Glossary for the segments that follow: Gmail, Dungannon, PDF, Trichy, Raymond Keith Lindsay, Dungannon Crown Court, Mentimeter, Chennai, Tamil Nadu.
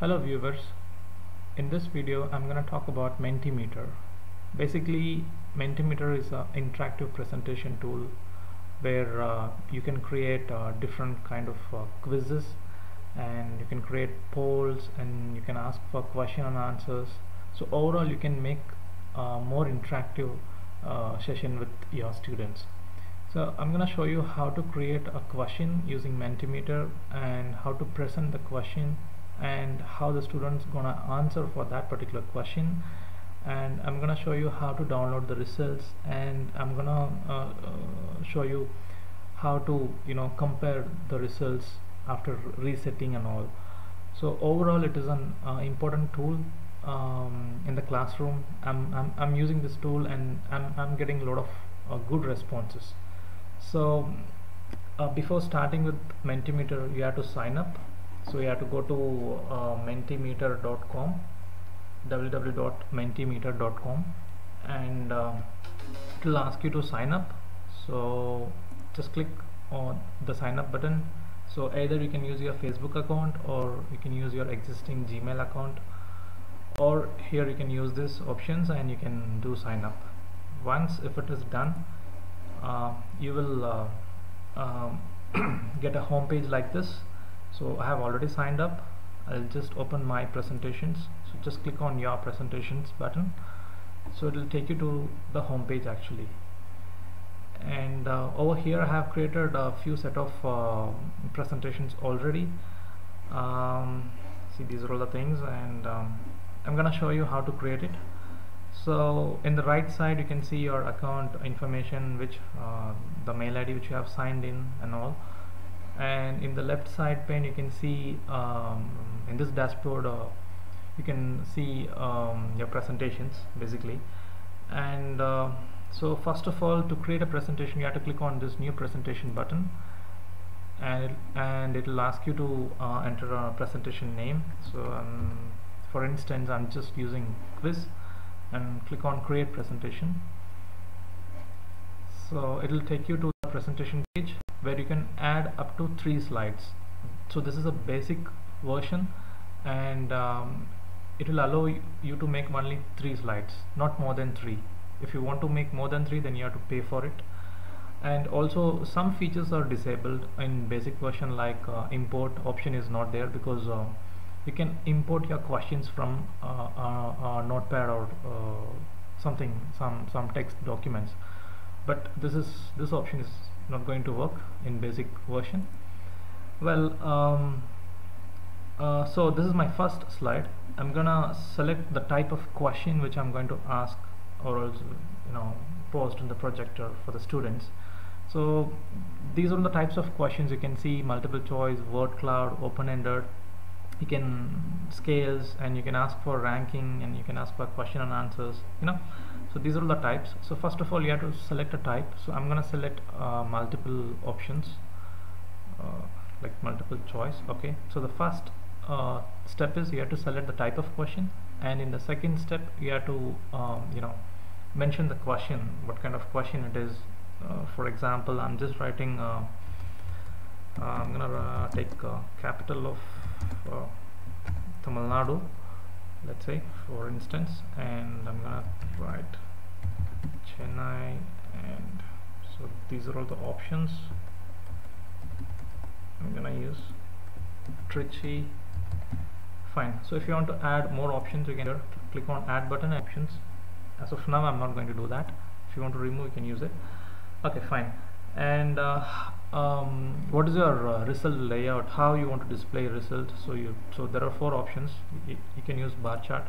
Hello viewers, in this video I'm going to talk about Mentimeter. Basically Mentimeter is an interactive presentation tool where you can create different kind of quizzes, and you can create polls, and you can ask for question and answers. So overall you can make a more interactive session with your students. So I'm going to show you how to create a question using Mentimeter and how to present the question and how the students gonna answer for that particular question, and I'm gonna show you how to download the results, and I'm gonna show you how to compare the results after resetting and all. So overall it is an important tool in the classroom. I'm using this tool and I'm getting a lot of good responses. So before starting with Mentimeter you have to sign up. So you have to go to mentimeter.com, www.mentimeter.com, and it will ask you to sign up. So just click on the sign up button. So either you can use your Facebook account, or you can use your existing Gmail account, or here you can use these options and you can do sign up. Once if it is done, you will get a home page like this. So I have already signed up. I'll just open my presentations. So just click on your presentations button. So it will take you to the home page actually. And over here I have created a few set of presentations already. See, these are all the things, and I'm gonna show you how to create it. So in the right side you can see your account information, which the mail ID which you have signed in and all. And in the left side pane you can see in this dashboard you can see your presentations basically. And so first of all, to create a presentation you have to click on this new presentation button, and it will ask you to enter a presentation name. So for instance I'm just using quiz, and click on create presentation. So it will take you to the presentation page where you can add up to 3 slides. So this is a basic version, and it will allow you to make only 3 slides, not more than 3. If you want to make more than 3, then you have to pay for it. And also some features are disabled in basic version, like import option is not there, because you can import your questions from notepad or some text documents, but this option is not going to work in basic version. Well, so this is my first slide. I'm gonna select the type of question which I'm going to ask, or also post in the projector for the students. So these are the types of questions. You can see multiple choice, word cloud, open-ended, you can scales, and you can ask for ranking, and you can ask for question and answers, so these are the types. So first of all you have to select a type. So I'm gonna select multiple options, like multiple choice. Okay, so the first step is you have to select the type of question, and in the second step you have to mention the question, what kind of question it is. For example, I'm just writing I'm gonna take capital of Tamil Nadu, let's say, for instance, and I'm gonna write Chennai, and so these are all the options. I'm gonna use Trichy. Fine. So if you want to add more options you can click on add button, options. As of now I'm not going to do that. If you want to remove you can use it. Okay, fine. And what is your result layout, how you want to display result. So there are 4 options. You can use bar chart,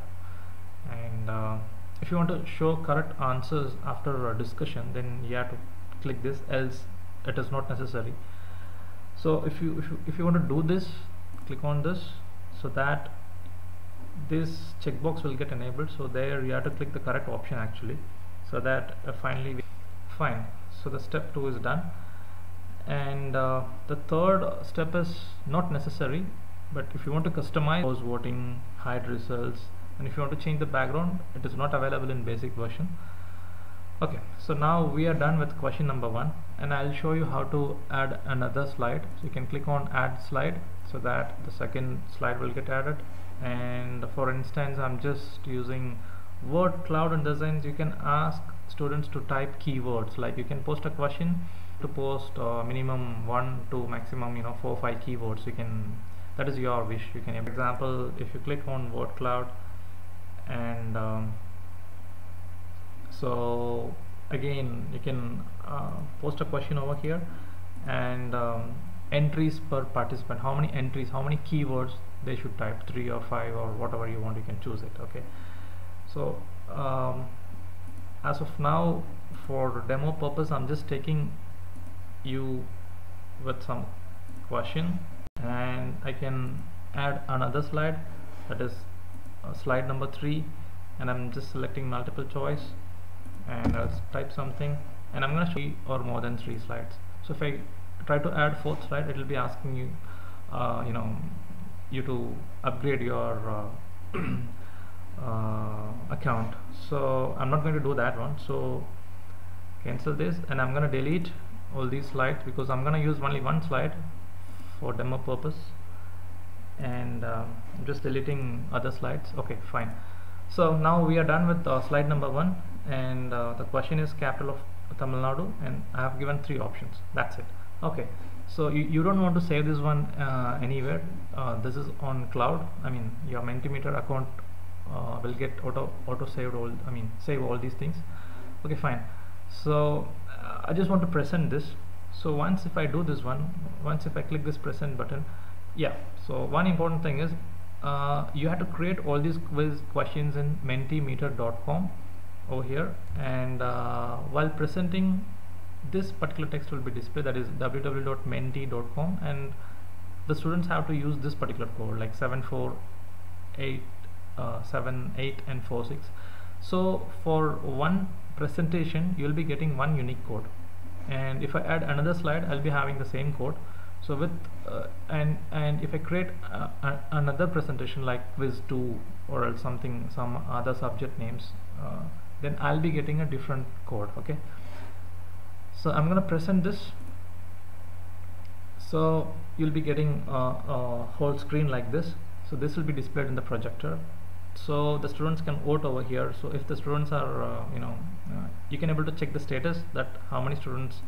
and if you want to show correct answers after a discussion, then you have to click this, else it is not necessary. So if you want to do this, click on this, so that this checkbox will get enabled. So there you have to click the correct option actually, so that finally we fine. So the step 2 is done. And the third step is not necessary, but if you want to customize pause voting, hide results, and if you want to change the background, it is not available in basic version. Okay, so now we are done with question number 1, and I'll show you how to add another slide. So you can click on add slide, so that the second slide will get added, And for instance, I'm just using word cloud in the sense you can ask students to type keywords. Like you can post a question to post minimum 1 to maximum 4 or 5 keywords. You can, that is your wish. You can, for example, if you click on word cloud, and so again you can post a question over here, and entries per participant, how many entries, how many keywords they should type, 3 or 5 or whatever you want, you can choose it. Okay, so as of now, for demo purpose, I'm just taking you with some question, and I can add another slide, that is slide number 3, and I'm just selecting multiple choice, and I'll type something, and I'm going to show you or more than 3 slides. So if I try to add 4th slide, it will be asking you you to upgrade your account. So I'm not going to do that one, so cancel this, and I'm going to delete all these slides because I'm going to use only one slide for demo purpose, and I'm just deleting other slides. Okay, fine. So now we are done with slide number 1, and the question is capital of Tamil Nadu, and I have given 3 options. That's it. Okay, so you don't want to save this one anywhere. This is on cloud. I mean, your Mentimeter account will get auto saved all, I mean save all these things. Okay, fine. So I just want to present this. So once if I do this one, once if I click this present button, yeah, so one important thing is you have to create all these quiz questions in mentimeter.com over here, and while presenting, this particular text will be displayed, that is www.menti.com, and the students have to use this particular code, like 74878 and 46. So for one presentation you'll be getting one unique code, and if I add another slide, I'll be having the same code. So with and if I create another presentation like quiz 2 or else something, some other subject names, then I'll be getting a different code. Okay, so I'm gonna present this, so you'll be getting a whole screen like this. So this will be displayed in the projector, so the students can vote over here. So if the students are you can able to check the status, that how many students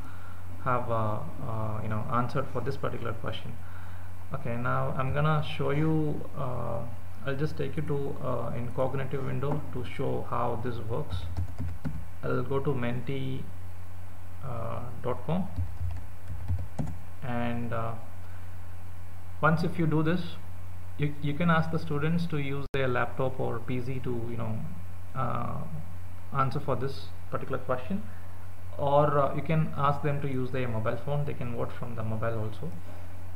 have answered for this particular question. Okay, now I'm gonna show you, I'll just take you to incognito window to show how this works. I'll go to menti.com, and once if you do this, you can ask the students to use their laptop or PC to answer for this particular question, or you can ask them to use their mobile phone. They can vote from the mobile also.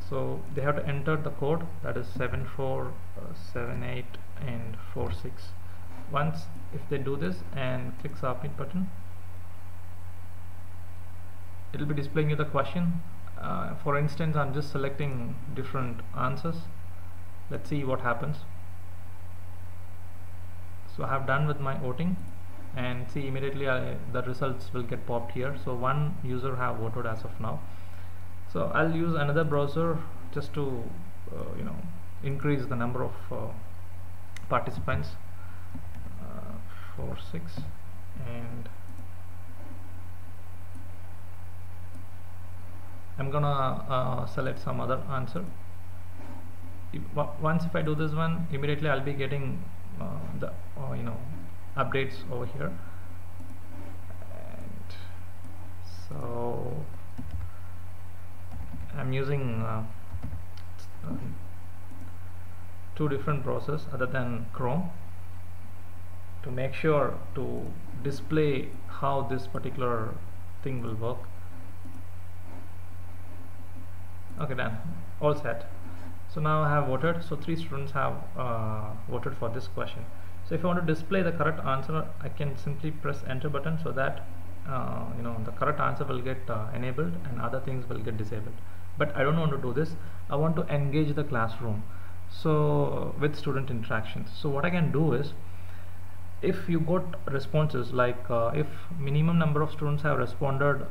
So they have to enter the code, that is 7478 and 46. Once if they do this and click submit button, it will be displaying you the question. For instance, I'm just selecting different answers. Let's see what happens. So I have done with my voting, and see immediately the results will get popped here. So one user have voted as of now. So I'll use another browser just to increase the number of participants. 46 and I'm gonna select some other answer. Once if I do this one, immediately I'll be getting the updates over here, and so I'm using 2 different browsers other than Chrome to make sure to display how this particular thing will work. Okay, done, all set. So now I have voted, so 3 students have voted for this question. So if I want to display the correct answer, I can simply press enter button, so that the correct answer will get enabled and other things will get disabled. But I don't want to do this. I want to engage the classroom, so with student interactions. So what I can do is, if you got responses like if minimum number of students have responded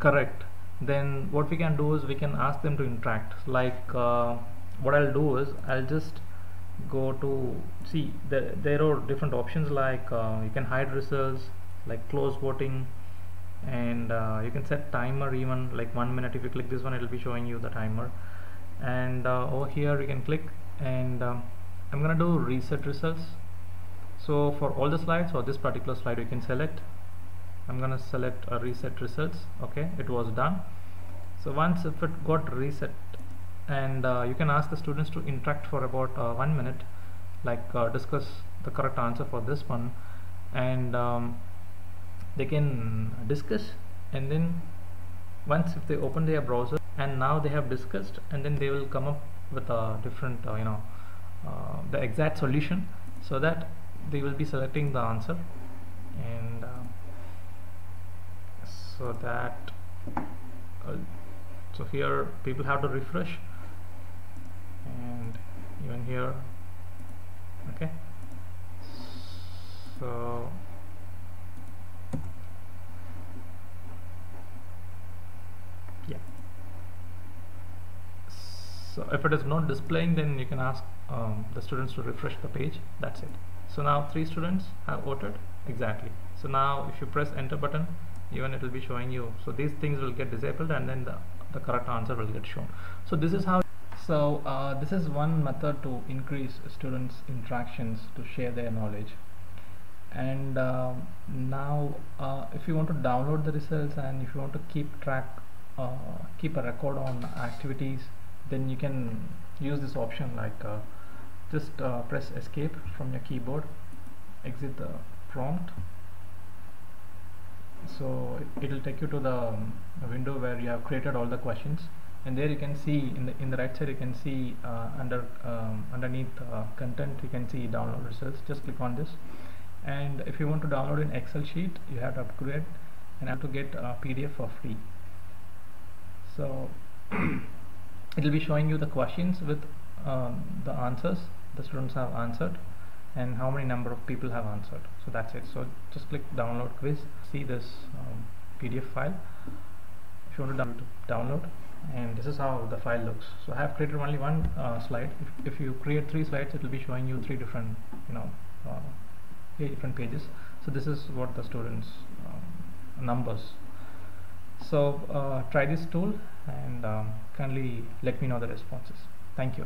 correct, then what we can do is we can ask them to interact, like what I'll do is I'll just go to see there are different options, like you can hide results, like close voting, and you can set timer, even like 1 minute. If you click this one, it will be showing you the timer. And over here you can click, and I'm gonna do reset results. So for all the slides or this particular slide, you can select. I'm gonna select a reset results. Okay, it was done. So once if it got reset, and you can ask the students to interact for about 1 minute, like discuss the correct answer for this one, and they can discuss, and then once if they open their browser, and now they have discussed, and then they will come up with a different the exact solution, so that they will be selecting the answer. And so that so here people have to refresh, and even here. Okay, so yeah, so if it is not displaying, then you can ask the students to refresh the page. That's it. So now 3 students have voted exactly. So now if you press enter button, even it will be showing you. So these things will get disabled, and then the correct answer will get shown. So this is how. So this is one method to increase students' interactions to share their knowledge. And now if you want to download the results, and if you want to keep a record on activities, then you can use this option, like just press escape from your keyboard, exit the prompt. So it will take you to the window where you have created all the questions, and there you can see in the right side you can see underneath content you can see download results. Just click on this, and if you want to download an Excel sheet, you have to upgrade and have to get a PDF for free. So it will be showing you the questions with the answers the students have answered, and how many number of people have answered. So that's it. So just click download quiz, see this PDF file if you want to download, and this is how the file looks. So I have created only one slide. If you create 3 slides, it will be showing you 3 different 3 different pages. So this is what the students numbers. So try this tool, and kindly let me know the responses. Thank you.